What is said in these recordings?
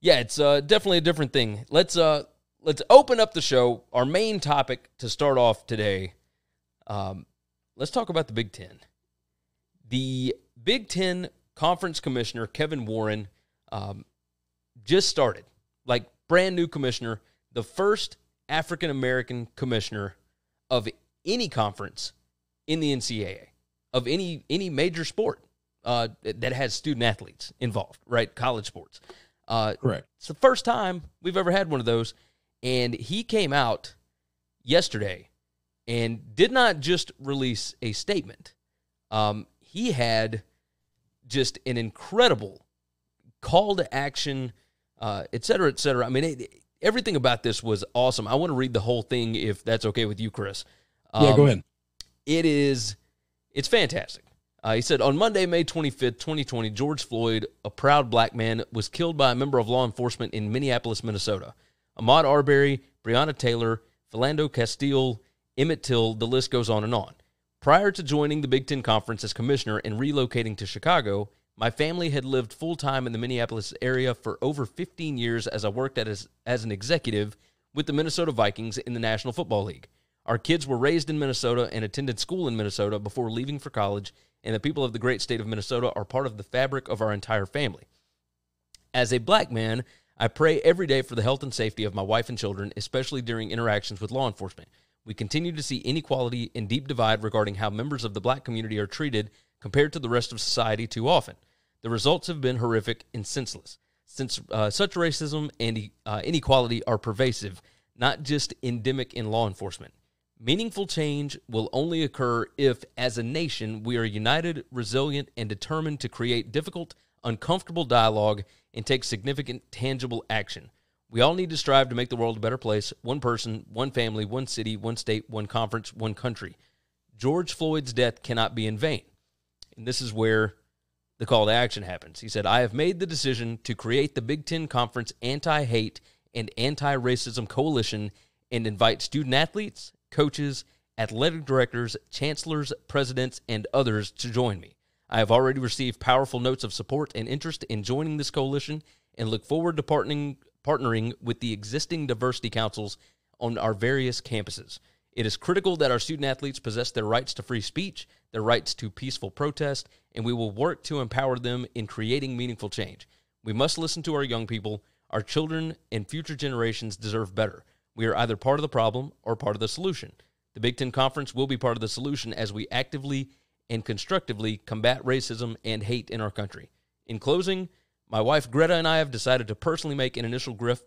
Yeah, it's definitely a different thing. Let's open up the show. Our main topic to start off today. Let's talk about the Big Ten. The Big Ten Conference Commissioner Kevin Warren just started, like brand new commissioner, the first African American commissioner of any conference in the NCAA, of any major sport that has student athletes involved, right? College sports. Correct. It's the first time we've ever had one of those, and he came out yesterday and did not just release a statement. He had just an incredible call to action, et cetera, et cetera. I mean, everything about this was awesome. I want to read the whole thing if that's okay with you, Chris. Yeah, go ahead. It's fantastic. He said, on Monday, May 25th, 2020, George Floyd, a proud black man, was killed by a member of law enforcement in Minneapolis, Minnesota. Ahmaud Arbery, Breonna Taylor, Philando Castile, Emmett Till, the list goes on and on. Prior to joining the Big Ten Conference as commissioner and relocating to Chicago, my family had lived full-time in the Minneapolis area for over 15 years as I worked as an executive with the Minnesota Vikings in the National Football League. Our kids were raised in Minnesota and attended school in Minnesota before leaving for college, and the people of the great state of Minnesota are part of the fabric of our entire family. As a black man, I pray every day for the health and safety of my wife and children, especially during interactions with law enforcement. We continue to see inequality and deep divide regarding how members of the black community are treated compared to the rest of society too often. The results have been horrific and senseless. Since such racism and inequality are pervasive, not just endemic in law enforcement. Meaningful change will only occur if, as a nation, we are united, resilient, and determined to create difficult, uncomfortable dialogue and take significant, tangible action. We all need to strive to make the world a better place, one person, one family, one city, one state, one conference, one country. George Floyd's death cannot be in vain. And this is where the call to action happens. He said, I have made the decision to create the Big Ten Conference Anti-Hate and Anti-Racism Coalition and invite student athletes, coaches, athletic directors, chancellors, presidents, and others to join me. I have already received powerful notes of support and interest in joining this coalition and look forward to partnering with the existing diversity councils on our various campuses. It is critical that our student-athletes possess their rights to free speech, their rights to peaceful protest, and we will work to empower them in creating meaningful change. We must listen to our young people. Our children and future generations deserve better. We are either part of the problem or part of the solution. The Big Ten Conference will be part of the solution as we actively and constructively combat racism and hate in our country. In closing, my wife Greta and I have decided to personally make an initial gift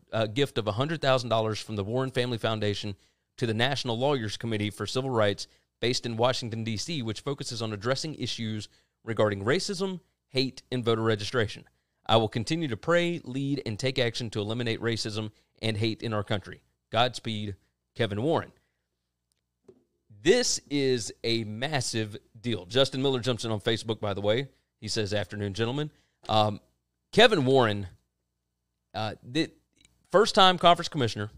of $100,000 from the Warren Family Foundation to the National Lawyers Committee for Civil Rights based in Washington, D.C., which focuses on addressing issues regarding racism, hate, and voter registration. I will continue to pray, lead, and take action to eliminate racism and hate in our country. Godspeed, Kevin Warren. This is a massive deal. Justin Miller jumps in on Facebook, by the way. He says, afternoon, gentlemen. Kevin Warren, the first-time conference commissioner,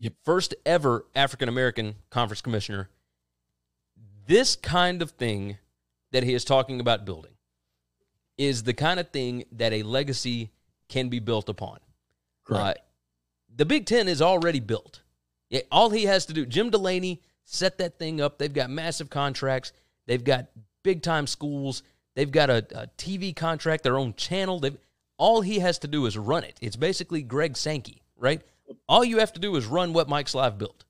yep. First-ever African-American conference commissioner, this kind of thing that he is talking about building is the kind of thing that a legacy can be built upon. Correct. The Big Ten is already built. It, all he has to do, Jim Delaney set that thing up. They've got massive contracts. They've got big-time schools. They've got a TV contract, their own channel. All he has to do is run it. It's basically Greg Sankey, right? All you have to do is run what Mike Slive built.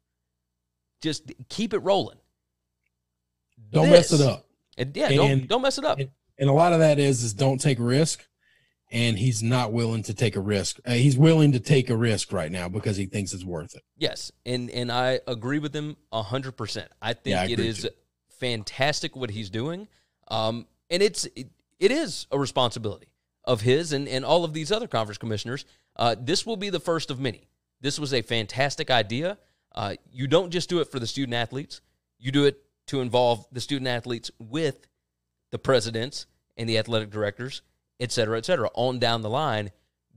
Just keep it rolling. Don't mess it up. Yeah, don't mess it up. And a lot of that is don't take risk, and he's not willing to take a risk. He's willing to take a risk right now because he thinks it's worth it. Yes, and I agree with him 100%. I think it is fantastic what he's doing, and it is a responsibility of his and all of these other conference commissioners. This will be the first of many. This was a fantastic idea. You don't just do it for the student-athletes. You do it to involve the student-athletes with the presidents and the athletic directors, et cetera, on down the line.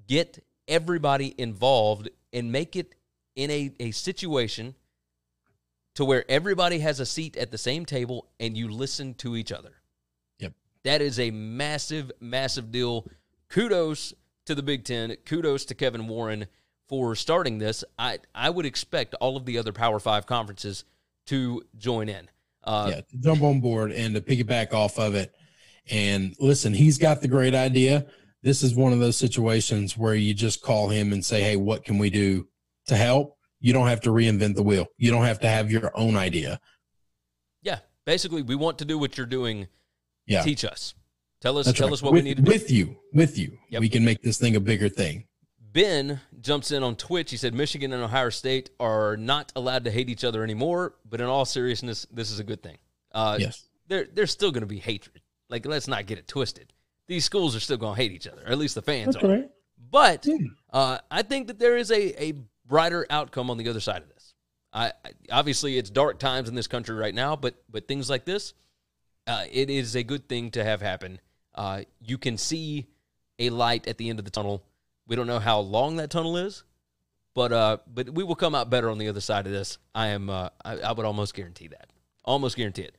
Get everybody involved and make it in a situation to where everybody has a seat at the same table and you listen to each other. That is a massive, massive deal. Kudos to the Big Ten. Kudos to Kevin Warren for starting this. I would expect all of the other Power Five conferences to join in. To jump on board and to piggyback off of it. And listen, he's got the great idea. This is one of those situations where you just call him and say, hey, what can we do to help? You don't have to reinvent the wheel. You don't have to have your own idea. Yeah, basically, we want to do what you're doing. Yeah. Teach us. Tell us what we need to do. With you. Yep. We can make this thing a bigger thing. Ben jumps in on Twitch. He said, Michigan and Ohio State are not allowed to hate each other anymore, but in all seriousness, this is a good thing. Yes. There's still going to be hatred. Like, let's not get it twisted. These schools are still going to hate each other, or at least the fans are. Right. But I think that there is a brighter outcome on the other side of this. Obviously, it's dark times in this country right now, but things like this, it is a good thing to have happen. You can see a light at the end of the tunnel. We don't know how long that tunnel is, but we will come out better on the other side of this. I would almost guarantee that. Almost guarantee it.